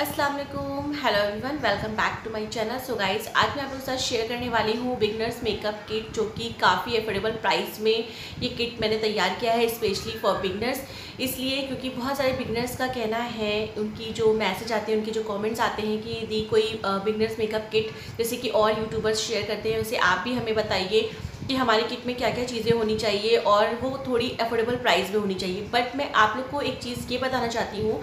अस्सलाम वालेकुम, hello everyone, welcome back to my channel. So guys, आज मैं आप लोगों के साथ शेयर करने वाली हूँ बिगनर्स मेकअप किट, जो कि काफ़ी अफोर्डेबल प्राइस में ये किट मैंने तैयार किया है स्पेशली फॉर बिगनर्स। इसलिए क्योंकि बहुत सारे बिगनर्स का कहना है, उनकी जो मैसेज आते हैं, उनके जो कमेंट्स आते हैं कि यदि कोई बिगनर्स मेकअप किट जैसे कि और यूट्यूबर्स शेयर करते हैं, उसे आप भी हमें बताइए कि हमारे किट में क्या क्या चीज़ें होनी चाहिए और वो थोड़ी अफोर्डेबल प्राइस में होनी चाहिए। बट मैं आप लोग को एक चीज़ ये बताना चाहती हूँ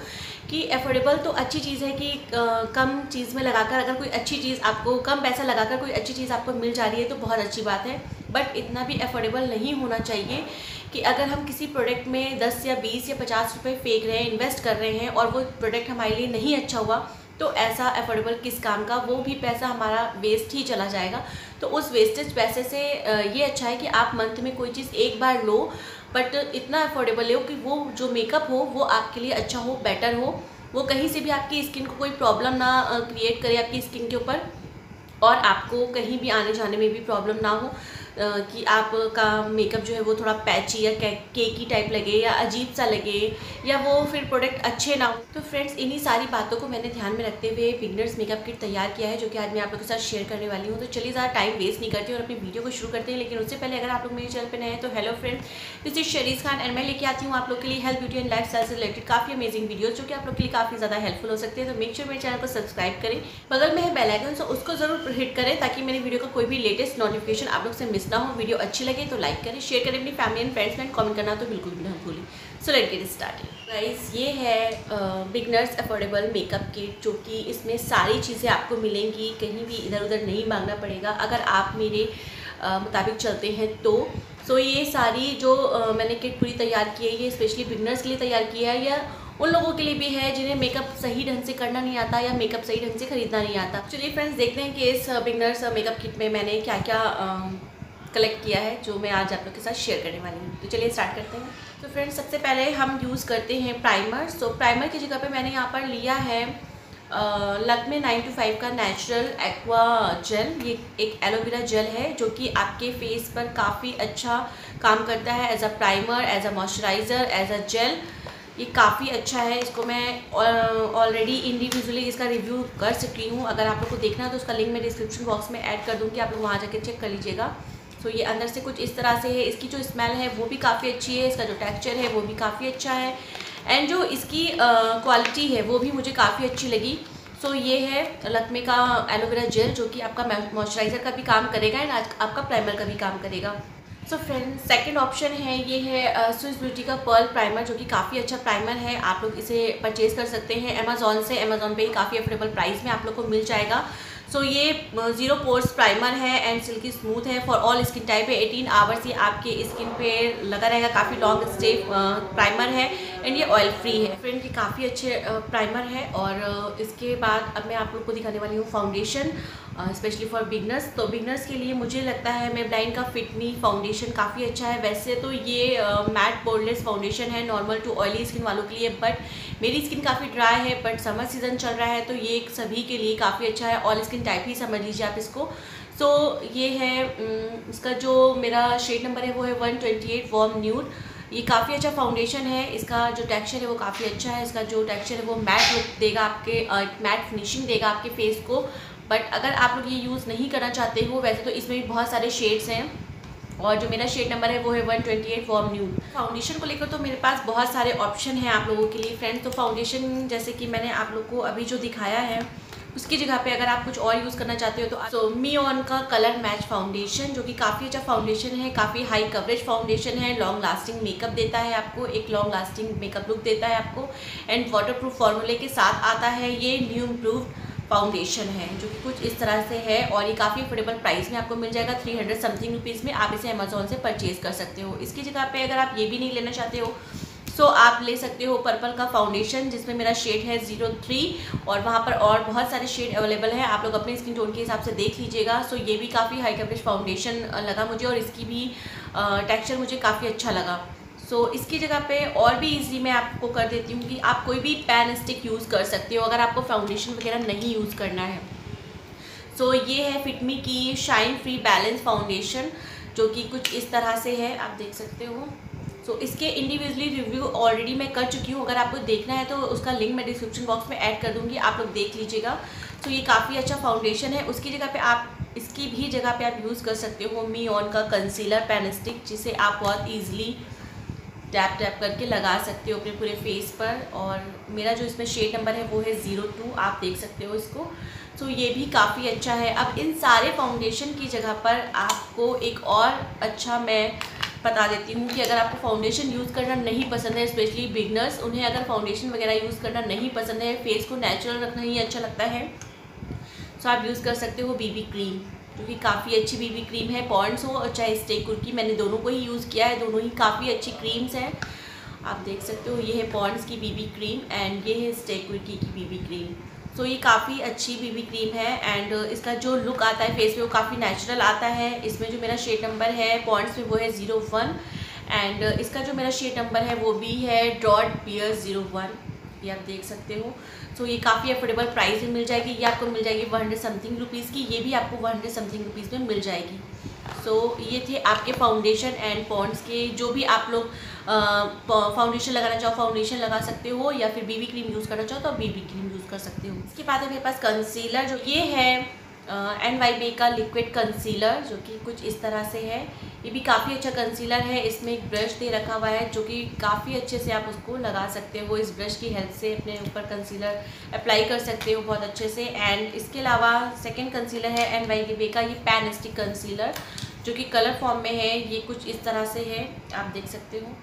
कि अफोर्डेबल तो अच्छी चीज़ है कि कम चीज़ में लगाकर अगर कोई अच्छी चीज़ आपको कम पैसा लगाकर कोई अच्छी चीज़ आपको मिल जा रही है तो बहुत अच्छी बात है। बट इतना भी अफोर्डेबल नहीं होना चाहिए कि अगर हम किसी प्रोडक्ट में 10 या 20 या 50 रुपये फेंक रहे हैं, इन्वेस्ट कर रहे हैं और वो प्रोडक्ट हमारे लिए नहीं अच्छा हुआ तो ऐसा अफोर्डेबल किस काम का, वो भी पैसा हमारा वेस्ट ही चला जाएगा। तो उस वेस्टेज पैसे से ये अच्छा है कि आप मंथ में कोई चीज़ एक बार लो, बट इतना अफोर्डेबल हो कि वो जो मेकअप हो वो आपके लिए अच्छा हो, बेटर हो, वो कहीं से भी आपकी स्किन को कोई प्रॉब्लम ना क्रिएट करे आपकी स्किन के ऊपर और आपको कहीं भी आने जाने में भी प्रॉब्लम ना हो कि आपका मेकअप जो है वो थोड़ा पैची या केकी टाइप लगे या अजीब सा लगे या वो फिर प्रोडक्ट अच्छे ना हो। तो फ्रेंड्स, इन्हीं सारी बातों को मैंने ध्यान में रखते हुए बिगनर्स मेकअप किट तैयार किया है, जो कि आज मैं आप लोगों के साथ शेयर करने वाली हूँ। तो चलिए, ज़्यादा टाइम वेस्ट नहीं करती और अपनी वीडियो को शुरू करते हैं। लेकिन उससे पहले अगर आप लोग मेरे चैनल पर नए हैं तो hello friends, this is शरीज़ Khan and मैं लेके आती हूँ आप लोग के लिए health, beauty and lifestyle से रिलेटेड काफ़ी अमेजिंग वीडियोज़ जो कि आप लोग के लिए काफ़ी ज़्यादा हेल्पफुल हो सकते हैं। तो मेक श्योर मेरे चैनल को सब्सक्राइब करें, बगल में है बेल आइकन, सो उसको ज़रूर हिट करें ताकि मेरी वीडियो का कोई भी लेटेस्ट नोटिफिकेशन आप लोग से मिस ना हो। वीडियो अच्छी लगे तो लाइक करें, शेयर करें अपनी फैमिली एंड फ्रेंड्स में, कमेंट करना तो बिल्कुल भी ना भूलें। So let's get started. Guys, ये है बिगनर्स अफोर्डेबल मेकअप किट, जो कि इसमें सारी चीज़ें आपको मिलेंगी, कहीं भी इधर उधर नहीं मांगना पड़ेगा अगर आप मेरे मुताबिक चलते हैं तो। सो ये सारी जो मैंने किट पूरी तैयार की है, ये स्पेशली बिगनर्स के लिए तैयार किया है या उन लोगों के लिए भी है जिन्हें मेकअप सही ढंग से करना नहीं आता या मेकअप सही ढंग से खरीदना नहीं आता। चलिए फ्रेंड्स, देखते हैं कि इस बिगनर्स मेकअप किट में मैंने क्या क्या कलेक्ट किया है, जो मैं आज आप लोग के साथ शेयर करने वाली हूँ। तो चलिए स्टार्ट करते हैं। तो फ्रेंड्स, सबसे पहले हम यूज़ करते हैं प्राइमर। सो प्राइमर की जगह पे मैंने यहाँ पर लिया है लकमे 9to5 का नेचुरल एक्वा जेल। ये एक एलोवेरा जेल है जो कि आपके फेस पर काफ़ी अच्छा काम करता है as a primer, as a moisturiser, as a gel. ये काफ़ी अच्छा है। इसको मैं ऑलरेडी इंडिविजुअली इसका रिव्यू कर चुकी हूँ। अगर आप लोग को देखना है तो उसका लिंक मैं डिस्क्रिप्शन बॉक्स में ऐड कर दूँगी, आप लोग वहाँ जाके चेक कर लीजिएगा। तो ये अंदर से कुछ इस तरह से है। इसकी जो स्मेल है वो भी काफ़ी अच्छी है, इसका जो टेक्सचर है वो भी काफ़ी अच्छा है एंड जो इसकी क्वालिटी है वो भी मुझे काफ़ी अच्छी लगी। सो ये है लकमे का एलोवेरा जेल, जो कि आपका मॉइस्चराइज़र का भी काम करेगा एंड आपका प्राइमर का भी काम करेगा। सो फ्रेंड्स, सेकंड ऑप्शन है, ये है स्विस ब्यूटी का पर्ल प्राइमर, जो कि काफ़ी अच्छा प्राइमर है। आप लोग इसे परचेज़ कर सकते हैं अमेज़ॉन से, अमेज़ॉन पे ही काफ़ी अफोर्डेबल प्राइस में आप लोग को मिल जाएगा। सो ये 0 पोर्स प्राइमर है एंड सिल्की स्मूथ है, फॉर ऑल स्किन टाइप है। 18 आवर्स ये आपके स्किन पे लगा रहेगा, काफ़ी लॉन्ग स्टे प्राइमर है एंड ये ऑयल फ्री है। फ्रेंड, ये काफ़ी अच्छे प्राइमर है। और इसके बाद अब मैं आप लोग को दिखाने वाली हूँ फाउंडेशन, स्पेशली फॉर बिगनर्स। तो बिगनर्स के लिए मुझे लगता है मेबलाइन का फिट मी फाउंडेशन काफ़ी अच्छा है। वैसे तो ये मैट पोरलेस फाउंडेशन है, नॉर्मल टू ऑयली स्किन वालों के लिए, बट मेरी स्किन काफ़ी ड्राई है, बट समर सीजन चल रहा है तो ये सभी के लिए काफ़ी अच्छा है, ऑल स्किन टाइप ही समझ लीजिए आप इसको। सो ये है इसका जो मेरा शेड नंबर है वो है 128 वार्म न्यूड। ये काफ़ी अच्छा फाउंडेशन है, इसका जो टेक्सचर है वो काफ़ी अच्छा है, इसका जो टेक्सचर है वो मैट लुक देगा, आपके मैट फिनिशिंग देगा आपके फेस को। बट अगर आप लोग ये यूज़ नहीं करना चाहते हो, वैसे तो इसमें भी बहुत सारे शेड्स हैं और जो मेरा शेड नंबर है वो है 128 वार्म न्यूड। फाउंडेशन को लेकर तो मेरे पास बहुत सारे ऑप्शन हैं आप लोगों के लिए फ्रेंड्स। तो फाउंडेशन जैसे कि मैंने आप लोग को अभी जो दिखाया है उसकी जगह पे अगर आप कुछ और यूज़ करना चाहते हो तो मियॉन का कलर मैच फाउंडेशन, जो कि काफ़ी अच्छा फाउंडेशन है, काफ़ी हाई कवरेज फाउंडेशन है, लॉन्ग लास्टिंग मेकअप देता है आपको, एक लॉन्ग लास्टिंग मेकअप लुक देता है आपको एंड वाटरप्रूफ फॉर्मूले के साथ आता है। ये न्यू इम्प्रूव्ड फाउंडेशन है जो कि कुछ इस तरह से है और ये काफ़ी अफोर्डेबल प्राइस में आपको मिल जाएगा। 300 something रुपीज़ में आप इसे अमेज़ॉन से परचेज़ कर सकते हो। इसकी जगह पे अगर आप ये भी नहीं लेना चाहते हो सो आप ले सकते हो पर्पल का फाउंडेशन, जिसमें मेरा शेड है 03 और वहाँ पर और बहुत सारे शेड अवेलेबल हैं, आप लोग अपने स्किन टोन के हिसाब से देख लीजिएगा। सो ये भी काफ़ी हाई कवरेज फाउंडेशन लगा मुझे और इसकी भी टेक्सचर मुझे काफ़ी अच्छा लगा। सो इसकी जगह पे और भी इजी मैं आपको कर देती हूँ कि आप कोई भी पैन स्टिक यूज़ कर सकते हो अगर आपको फाउंडेशन वगैरह नहीं यूज़ करना है। सो ये है फिट मी की शाइन फ्री बैलेंस फाउंडेशन, जो कि कुछ इस तरह से है, आप देख सकते हो। सो इसके इंडिविजुअली रिव्यू ऑलरेडी मैं कर चुकी हूँ, अगर आपको देखना है तो उसका लिंक मैं डिस्क्रिप्शन बॉक्स में ऐड कर दूँगी, आप लोग देख लीजिएगा। सो ये काफ़ी अच्छा फाउंडेशन है, उसकी जगह पे आप इसकी भी जगह पे आप यूज़ कर सकते हो मियॉन का कंसीलर पेन स्टिक, जिसे आप बहुत ईजिली टैप टैप करके लगा सकते हो अपने पूरे फेस पर। और मेरा जो इसमें शेड नंबर है वो है 02, आप देख सकते हो इसको। सो ये भी काफ़ी अच्छा है। अब इन सारे फाउंडेशन की जगह पर आपको एक और अच्छा मैं बता देती हूँ कि अगर आपको फाउंडेशन यूज़ करना नहीं पसंद है, स्पेशली बिगनर्स, उन्हें अगर फाउंडेशन वगैरह यूज़ करना नहीं पसंद है, फेस को नेचुरल रखना ही अच्छा लगता है, तो आप यूज़ कर सकते हो बीबी क्रीम, क्योंकि काफ़ी अच्छी बीबी क्रीम है, पॉन्ड्स हो और चाहे स्टैकूल्की, मैंने दोनों को ही यूज़ किया है, दोनों ही काफ़ी अच्छी क्रीम्स हैं, आप देख सकते हो। ये है पॉन्ड्स की बीबी क्रीम एंड ये है स्टैकूल्की की बीबी क्रीम। सो ये काफ़ी अच्छी बीबी क्रीम है एंड इसका जो लुक आता है फेस पे वो काफ़ी नेचुरल आता है। इसमें जो मेरा शेड नंबर है पॉन्ड्स में वो है 01 एंड इसका जो मेरा शेड नंबर है वो भी है .BR01, ये आप देख सकते हो। सो ये काफ़ी अफोर्डेबल प्राइस में मिल जाएगी, ये आपको मिल जाएगी 100 समथिंग रुपीज़ की, ये भी आपको 100 समथिंग रुपीज़ में मिल जाएगी। सो ये थे आपके फाउंडेशन एंड पॉन्ड्स के, जो भी आप लोग फाउंडेशन लगाना चाहो फाउंडेशन लगा सकते हो, या फिर बीबी क्रीम यूज़ करना चाहो तो आप बीबी क्रीम यूज़ कर सकते हो। इसके बाद मेरे पास कंसीलर, जो ये है NY Bae का लिक्विड कंसीलर, जो कि कुछ इस तरह से है। ये भी काफ़ी अच्छा कंसीलर है, इसमें एक ब्रश दे रखा हुआ है जो कि काफ़ी अच्छे से आप उसको लगा सकते हो, इस ब्रश की हेल्प से अपने ऊपर कंसीलर अप्लाई कर सकते हो बहुत अच्छे से। एंड इसके अलावा सेकंड कंसीलर है NY Bae का, ये पैन स्टिक कंसीलर जो कि कलर फॉर्म में है, ये कुछ इस तरह से है, आप देख सकते हो।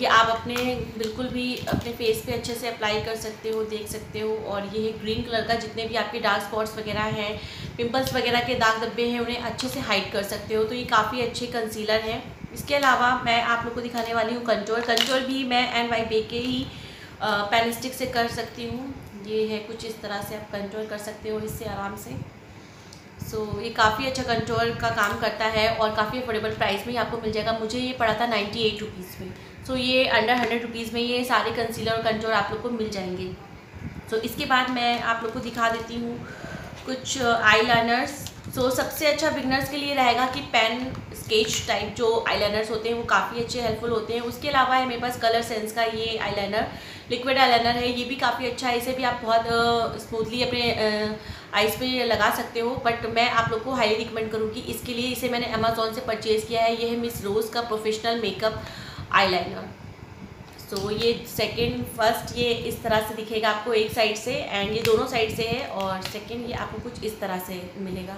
ये आप अपने बिल्कुल भी अपने फेस पे अच्छे से अप्लाई कर सकते हो, देख सकते हो। और ये है ग्रीन कलर का, जितने भी आपके डार्क स्पॉट्स वगैरह हैं, पिंपल्स वगैरह के दाग धब्बे हैं, उन्हें अच्छे से हाइड कर सकते हो। तो ये काफ़ी अच्छे कंसीलर हैं। इसके अलावा मैं आप लोग को दिखाने वाली हूँ कंटूर। कंटूर भी मैं NY Bae के ही पेन स्टिक से कर सकती हूँ, ये है कुछ इस तरह से, आप कंटूर कर सकते हो इससे आराम से। सो ये काफ़ी अच्छा कंटूर का काम करता है और काफ़ी अफोर्डेबल प्राइस में ही आपको मिल जाएगा। मुझे ये पड़ा था 98 रुपीज़ में। सो ये अंडर 100 रुपीज़ में ये सारे कंसीलर और कंटूर आप लोग को मिल जाएंगे। सो इसके बाद मैं आप लोग को दिखा देती हूँ कुछ आईलाइनर्स। सो सबसे अच्छा बिगनर्स के लिए रहेगा कि पेन स्केच टाइप जो आईलाइनर्स होते हैं वो काफ़ी अच्छे हेल्पफुल होते हैं। उसके अलावा है मेरे पास कलर सेंस का ये आईलाइनर, लिक्विड आईलाइनर है, ये भी काफ़ी अच्छा है, इसे भी आप बहुत स्मूथली अपने आइज़ पे लगा सकते हो। बट मैं आप लोग को हाईली रिकमेंड करूँगी इसके लिए, इसे मैंने अमेज़ोन से परचेज़ किया है। ये है मिस रोज़ का प्रोफेशनल मेकअप आईलाइनर। सो ये सेकंड फर्स्ट ये इस तरह से दिखेगा आपको एक साइड से, एंड ये दोनों साइड से है, और सेकंड ये आपको कुछ इस तरह से मिलेगा।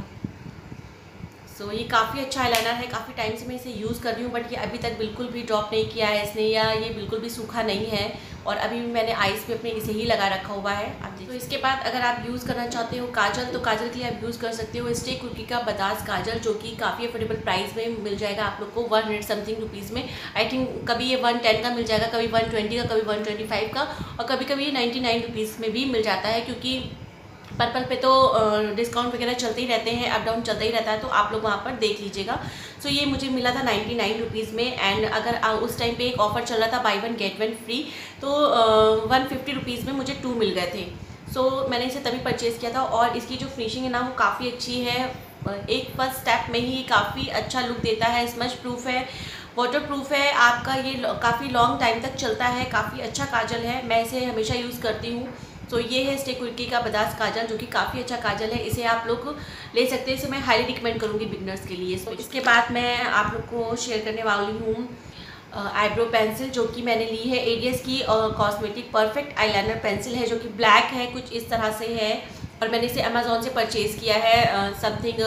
सो ये काफ़ी अच्छा आईलाइनर है, काफ़ी टाइम से मैं इसे यूज़ कर रही हूँ, बट ये अभी तक बिल्कुल भी ड्रॉप नहीं किया है इसने, या ये बिल्कुल भी सूखा नहीं है, और अभी भी मैंने आइज़ पे अपने इसे ही लगा रखा हुआ है, आप देखिए। तो इसके बाद अगर आप यूज़ करना चाहते हो काजल, तो काजल के लिए आप यूज़ कर सकते हो स्टैकूल्की का बदास काजल, जो कि काफ़ी अफोर्डेबल प्राइस में मिल जाएगा आप लोग को 100 समथिंग रुपीज़ में। आई थिंक कभी ये 110 का मिल जाएगा, कभी 120 का, कभी 125 का, और कभी कभी 99 रुपीज़ में भी मिल जाता है, क्योंकि पर्पल पे तो डिस्काउंट वगैरह चलते ही रहते हैं, अप डाउन चलता ही रहता है, तो आप लोग वहाँ पर देख लीजिएगा। सो ये मुझे मिला था 99 रुपीज़ में, एंड अगर उस टाइम पे एक ऑफ़र चल रहा था buy 1 get 1 free, तो 150 रुपीज़ में मुझे 2 मिल गए थे। सो मैंने इसे तभी परचेज़ किया था, और इसकी जो फिनिशिंग है ना वो काफ़ी अच्छी है, एक फर्स्ट स्टेप में ही काफ़ी अच्छा लुक देता है, स्मच प्रूफ है, वाटर प्रूफ है, आपका ये काफ़ी लॉन्ग टाइम तक चलता है, काफ़ी अच्छा काजल है, मैं इसे हमेशा यूज़ करती हूँ। तो ये है स्टैकूल्की का बदास काजल, जो कि काफ़ी अच्छा काजल है, इसे आप लोग ले सकते हैं, इसे मैं हाईली रिकमेंड करूँगी बिगनर्स के लिए। इसके बाद मैं आप लोग को शेयर करने वाली हूँ आईब्रो पेंसिल, जो कि मैंने ली है एडियस की कॉस्मेटिक परफेक्ट आईलाइनर पेंसिल है, जो कि ब्लैक है, कुछ इस तरह से है, और मैंने इसे अमेज़ोन से परचेज़ किया है समथिंग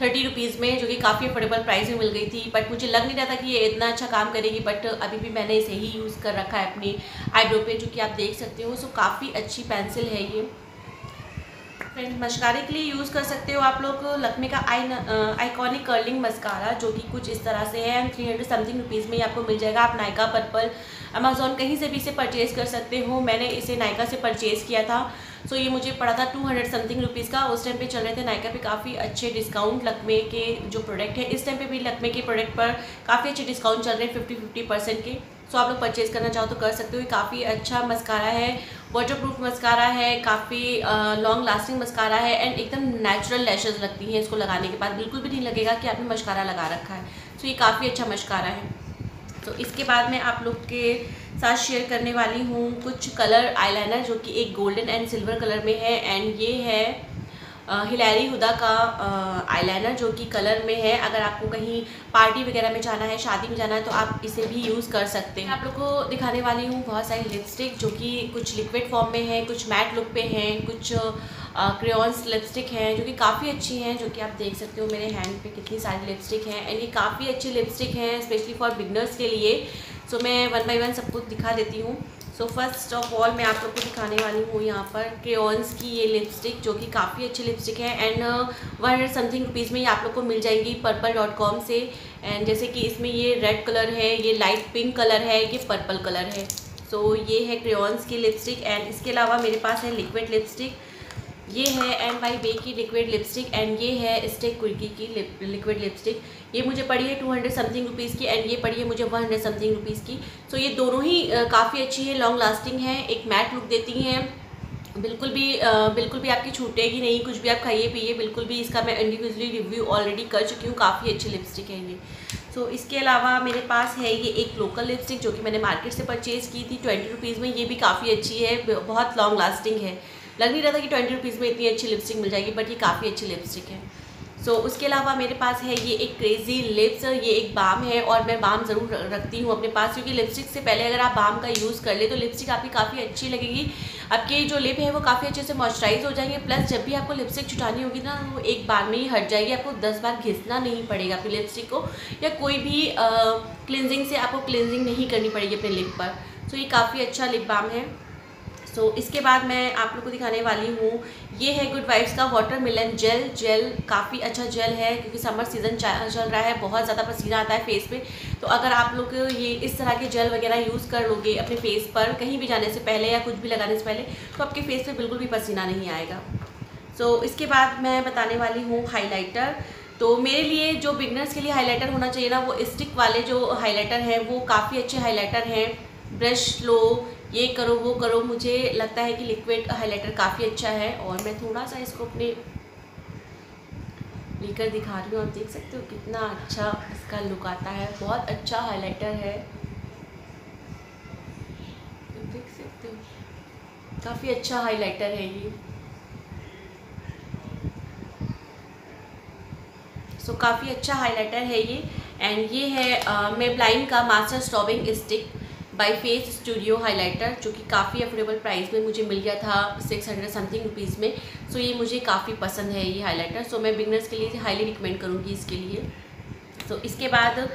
30 रुपीज़ में, जो कि काफ़ी अफोर्डेबल प्राइस में मिल गई थी। बट मुझे लग नहीं रहा था कि ये इतना अच्छा काम करेगी, बट अभी भी मैंने इसे ही यूज़ कर रखा है अपने आईब्रो पे, जो कि आप देख सकते हो। सो काफ़ी अच्छी पेंसिल है ये। फ्रेंड, मस्कारे के लिए यूज़ कर सकते हो आप लोग लक्मे का आइकॉनिक कर्लिंग मस्कारा, जो कि कुछ इस तरह से है, 300 समथिंग रुपीज़ में ये आपको मिल जाएगा। आप नायका, पर्पल, अमेज़ोन कहीं से भी इसे परचेज़ कर सकते हो। मैंने इसे नायका से परचेज़ किया था। सो ये मुझे पड़ा था 200 समथिंग रुपीज़ का। उस टाइम पे चल रहे थे नायका पे काफ़ी अच्छे डिस्काउंट, लक्मे के जो प्रोडक्ट है, इस टाइम पे भी लक्मे के प्रोडक्ट पर काफ़ी अच्छे डिस्काउंट चल रहे हैं 50-50% के। सो आप लोग परचेज़ करना चाहो तो कर सकते हो। ये काफ़ी अच्छा मस्कारा है, वाटरप्रूफ मस्कारा है, काफ़ी लॉन्ग लास्टिंग मस्कारा है, एंड एकदम नेचुरल लैशेज़ लगती हैं इसको लगाने के बाद, बिल्कुल भी नहीं लगेगा कि आपने मस्कारा लगा रखा है। सो ये काफ़ी अच्छा मस्कारा है। तो इसके बाद मैं आप लोग के साथ शेयर करने वाली हूँ कुछ कलर आईलाइनर जो कि एक गोल्डन एंड सिल्वर कलर में है। एंड ये है हिलैरी हुदा का आईलाइनर जो कि कलर में है। अगर आपको कहीं पार्टी वगैरह में जाना है, शादी में जाना है तो आप इसे भी यूज़ कर सकते हैं। आप लोग को दिखाने वाली हूँ बहुत सारी लिपस्टिक जो कि कुछ लिक्विड फॉर्म में है, कुछ मैट लुक पे हैं, कुछ क्रेयॉन्स लिपस्टिक हैं जो कि काफ़ी अच्छी हैं, जो कि आप देख सकते हो मेरे हैंड पे कितनी सारी लिपस्टिक हैं। एंड ये काफ़ी अच्छी लिपस्टिक हैं स्पेशली फॉर बिगनर्स के लिए। सो मैं वन बाई वन सबको दिखा देती हूँ। सो फर्स्ट ऑफ ऑल मैं आप लोग को दिखाने वाली हूँ यहाँ पर क्रेयॉन्स की ये लिपस्टिक जो कि काफ़ी अच्छी लिपस्टिक है। एंड 100 something रुपीज़ में ये आप लोग को मिल जाएंगी Purplle.com से। एंड जैसे कि इसमें ये रेड कलर है, ये लाइट पिंक कलर है, ये Purplle कलर है। सो ये है क्रेयॉन्स की लिपस्टिक। एंड इसके अलावा मेरे पास है लिक्विड लिपस्टिक, ये है NY Bae की लिक्विड लिपस्टिक। एंड ये है Stacoulki की लिक्विड लिपस्टिक। ये मुझे पड़ी है 200 something रुपीज़ की एंड ये पड़ी है मुझे 100 something रुपीज़ की। सो ये दोनों ही काफ़ी अच्छी है, लॉन्ग लास्टिंग है, एक मैट लुक देती हैं, बिल्कुल भी आपकी छूटेगी नहीं, कुछ भी आप खाइए पिए बिल्कुल भी। इसका मैं इंडिविजुअली रिव्यू ऑलरेडी कर चुकी हूँ, काफ़ी अच्छी लिपस्टिक है ये। सो इसके अलावा मेरे पास है ये एक लोकल लिपस्टिक जो कि मैंने मार्केट से परचेज़ की थी 20 रुपीज़ में। ये भी काफ़ी अच्छी है, बहुत लॉन्ग लास्टिंग है। लग नहीं रहा था कि 20 रुपीज़ में इतनी अच्छी लिपस्टिक मिल जाएगी, बट ये काफ़ी अच्छी लिपस्टिक है। सो उसके अलावा मेरे पास है ये एक क्रेज़ी लिप्स, ये एक बाम है और मैं बाम ज़रूर रखती हूँ अपने पास, क्योंकि लिपस्टिक से पहले अगर आप बाम का यूज़ कर ले तो लिपस्टिक आपकी काफ़ी अच्छी लगेगी, आपके जो लिप है वो काफ़ी अच्छे से मॉइस्चराइज हो जाएंगे। प्लस जब भी आपको लिपस्टिक छुटानी होगी ना वो एक बार में ही हट जाएगी, आपको 10 बार घिसना नहीं पड़ेगा अपनी लिपस्टिक को, या कोई भी क्लिनजिंग से आपको क्लिनजिंग नहीं करनी पड़ेगी अपने लिप पर। सो ये काफ़ी अच्छा लिप बाम है। सो इसके बाद मैं आप लोग को दिखाने वाली हूँ ये है गुड वाइब्स का वाटरमेलन जेल। काफ़ी अच्छा जेल है क्योंकि समर सीज़न चल रहा है, बहुत ज़्यादा पसीना आता है फेस पे, तो अगर आप लोग ये इस तरह के जेल वगैरह यूज़ कर लोगे अपने फेस पर कहीं भी जाने से पहले या कुछ भी लगाने से पहले तो आपके फेस पे बिल्कुल भी पसीना नहीं आएगा। सो इसके बाद मैं बताने वाली हूँ हाईलाइटर। तो मेरे लिए जो बिगनर्स के लिए हाईलाइटर होना चाहिए ना वो स्टिक वाले जो हाईलाइटर हैं वो काफ़ी अच्छे हाईलाइटर हैं। ब्रश लो, ये करो, वो करो, मुझे लगता है कि लिक्विड हाइलाइटर काफ़ी अच्छा है। और मैं थोड़ा सा इसको अपने लेकर दिखा रही हूँ, आप देख सकते हो कितना अच्छा इसका लुक आता है, बहुत अच्छा हाइलाइटर है, आप देख सकते हो काफ़ी अच्छा हाइलाइटर है ये। सो काफ़ी अच्छा हाइलाइटर है ये। एंड ये है मेबलाइन का master strobing stick by face studio highlighter जो कि काफ़ी अफोर्डेबल प्राइस में मुझे मिल गया था 600 something रुपीज़ में। सो ये मुझे काफ़ी पसंद है ये हाइलाइटर। सो मैं बिगनर्स के लिए हाईली रिकमेंड करूँगी इसके लिए। सो इसके बाद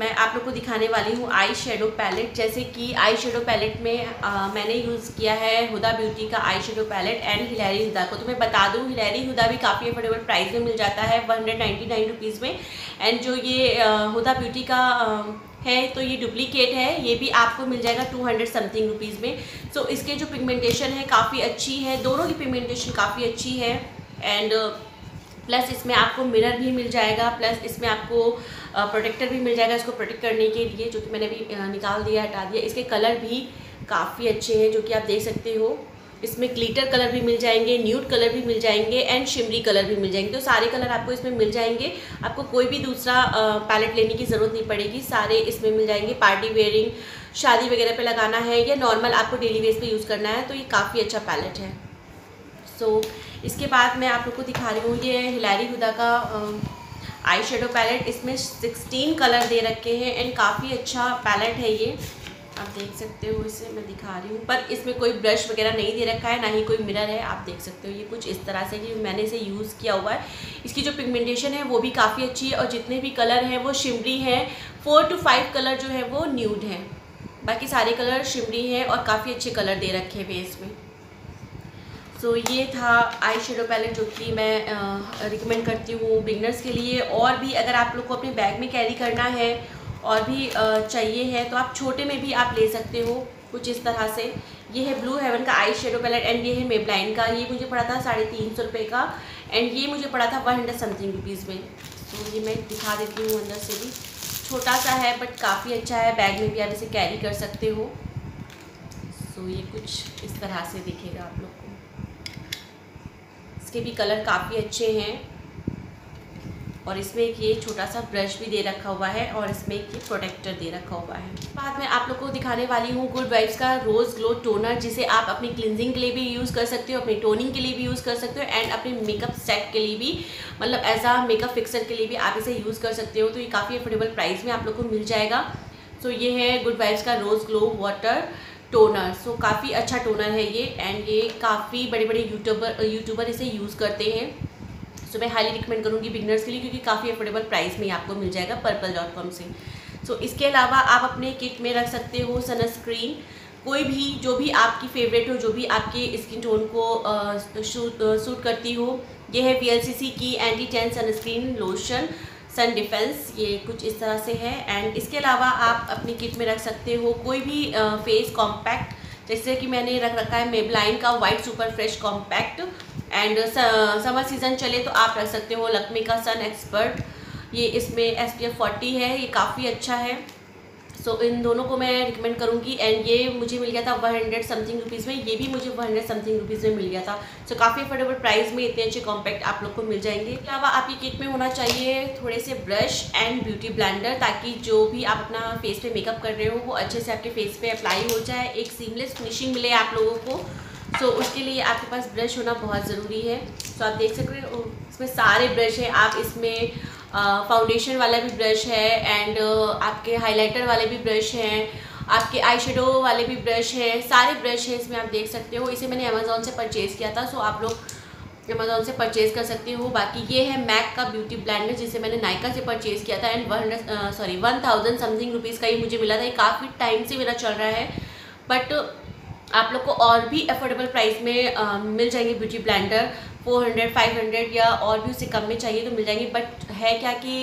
मैं आप लोग को दिखाने वाली हूँ आई शेडो पैलेट। जैसे कि आई शेडो पैलेट में मैंने यूज़ किया है हुदा ब्यूटी का eye shadow palette and Hillary Huda को। तो मैं बता दूँ हिलैरी हुदा भी काफ़ी अफोर्डेबल प्राइस में मिल जाता है 199 रुपीज़ में। एंड जो ये हुदा ब्यूटी का है तो ये डुप्लीकेट है, ये भी आपको मिल जाएगा 200 something रुपीज़ में। सो इसके जो पिगमेंटेशन है काफ़ी अच्छी है, दोनों की पिगमेंटेशन काफ़ी अच्छी है। एंड प्लस इसमें आपको मिरर भी मिल जाएगा, प्लस इसमें आपको प्रोटेक्टर भी मिल जाएगा इसको प्रोटेक्ट करने के लिए, जो कि मैंने भी निकाल दिया, हटा दिया। इसके कलर भी काफ़ी अच्छे हैं जो कि आप देख सकते हो। इसमें ग्लिटर कलर भी मिल जाएंगे, न्यूड कलर भी मिल जाएंगे एंड शिमरी कलर भी मिल जाएंगे। तो सारे कलर आपको इसमें मिल जाएंगे, आपको कोई भी दूसरा पैलेट लेने की ज़रूरत नहीं पड़ेगी, सारे इसमें मिल जाएंगे। पार्टी वेयरिंग, शादी वगैरह पे लगाना है या नॉर्मल आपको डेली बेस पे यूज़ करना है तो ये काफ़ी अच्छा पैलेट है। सो इसके बाद मैं आप लोग को दिखा रही हूँ ये हिलैरी हुदा का आई शेडो पैलेट। इसमें 16 कलर दे रखे हैं एंड काफ़ी अच्छा पैलेट है ये, आप देख सकते हो। इसे मैं दिखा रही हूँ पर इसमें कोई ब्रश वगैरह नहीं दे रखा है, ना ही कोई मिरर है, आप देख सकते हो। ये कुछ इस तरह से कि मैंने इसे यूज़ किया हुआ है। इसकी जो पिगमेंटेशन है वो भी काफ़ी अच्छी है और जितने भी कलर हैं वो शिमरी हैं। 4 to 5 कलर जो है वो न्यूड हैं, बाकी सारे कलर शिमरी हैं और काफ़ी अच्छे कलर दे रखे हुए इसमें। सो ये था आई शेडो पैलेट जो कि मैं रिकमेंड करती हूँ बिगनर्स के लिए। और भी अगर आप लोग को अपने बैग में कैरी करना है और भी चाहिए है तो आप छोटे में भी आप ले सकते हो कुछ इस तरह से। ये है ब्लू हेवन का आई शेडो पैलेट एंड ये है मेबलाइन का। ये मुझे पड़ा था 350 रुपये का एंड ये मुझे पड़ा था 100 something रुपीज़ में। तो ये मैं दिखा देती हूँ अंदर से भी, छोटा सा है बट काफ़ी अच्छा है, बैग में भी आप इसे कैरी कर सकते हो। सो ये कुछ इस तरह से दिखेगा आप लोग को। इसके भी कलर काफ़ी अच्छे हैं और इसमें एक ये छोटा सा ब्रश भी दे रखा हुआ है और इसमें एक ये प्रोटेक्टर दे रखा हुआ है। बाद में आप लोग को दिखाने वाली हूँ गुड वाइब्स का रोज़ ग्लो टोनर, जिसे आप अपनी क्लिनजिंग के लिए भी यूज़ कर सकते हो, अपनी टोनिंग के लिए भी यूज़ कर सकते हो एंड अपने मेकअप सेट के लिए भी, मतलब एज आ मेकअप फिक्सर के लिए भी आप इसे यूज़ कर सकते हो। तो ये काफ़ी अफोर्डेबल प्राइस में आप लोग को मिल जाएगा। सो ये है गुड वाइब्स का rose glow water toner. So काफ़ी अच्छा टोनर है ये एंड ये काफ़ी बड़े बड़े यूट्यूबर इसे यूज़ करते हैं। सो मैं हाईली रिकमेंड करूँगी बिगनर्स के लिए, क्योंकि काफ़ी अफोर्डेबल प्राइस में ये आपको मिल जाएगा purplle.com से। सो इसके अलावा आप अपने किट में रख सकते हो सनस्क्रीन, कोई भी जो भी आपकी फेवरेट हो, जो भी आपके स्किन टोन को सूट करती हो। ये है PLCC की anti tan sunscreen lotion sun defence, ये कुछ इस तरह से है। एंड इसके अलावा आप अपनी किट में रख सकते हो कोई भी फेस कॉम्पैक्ट, जैसे कि मैंने रख रखा है मेबलाइन का white super fresh compact. And summer season चले तो आप रख सकते हो लक्मीका सन एक्सपर्ट, ये इसमें SPF 40 है, ये काफ़ी अच्छा है। सो इन दोनों को मैं रिकमेंड करूँगी। एंड ये मुझे मिल गया था 100 something रुपीज़ में, ये भी मुझे 100 something रुपीज़ में मिल गया था। सो काफ़ी अफोर्डेबल प्राइस में इतने अच्छे कॉम्पैक्ट आप लोग को मिल जाएंगे। इसके अलावा आपकी किट में होना चाहिए थोड़े से ब्रश एंड ब्यूटी ब्लेंडर, ताकि जो भी आप अपना फेस पे मेकअप कर रहे हो वो अच्छे से आपके फेस पे अप्लाई हो जाए, एक सीमलेस फिनिशिंग मिले आप लोगों को। सो उसके लिए आपके पास ब्रश होना बहुत ज़रूरी है। सो आप देख सकते हो इसमें सारे ब्रश हैं। आप इसमें फाउंडेशन वाला भी ब्रश है एंड आपके हाइलाइटर वाले भी ब्रश हैं, आपके आई शेडो वाले भी ब्रश हैं, सारे ब्रश हैं इसमें, आप देख सकते हो। इसे मैंने अमेज़ोन से परचेज़ किया था, सो आप लोग अमेज़ोन से परचेज़ कर सकते हो। बाकी ये है MAC का ब्यूटी ब्लेंडर, जिसे मैंने नायका से परचेज़ किया था एंड 1000 something रुपीज़ का ये मुझे मिला था। ये काफ़ी टाइम से मेरा चल रहा है, बट आप लोग को और भी अफोर्डेबल प्राइस में मिल जाएंगे ब्यूटी ब्लेंडर। 400, 500 या और भी उससे कम में चाहिए तो मिल जाएंगे। बट है क्या कि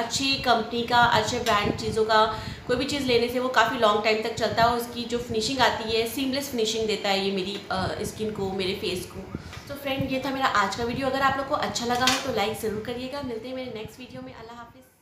अच्छी कंपनी का, अच्छे ब्रांड चीज़ों का कोई भी चीज़ लेने से वो काफ़ी लॉन्ग टाइम तक चलता है और उसकी जो फिनिशिंग आती है सीमलेस फिनिशिंग देता है ये मेरी स्किन को, मेरे फेस को। तो फ्रेंड ये था मेरा आज का वीडियो। अगर आप लोग को अच्छा लगा हो तो लाइक ज़रूर करिएगा। मिलते हैं मेरे नेक्स्ट वीडियो में। अल्लाह हाफिज़।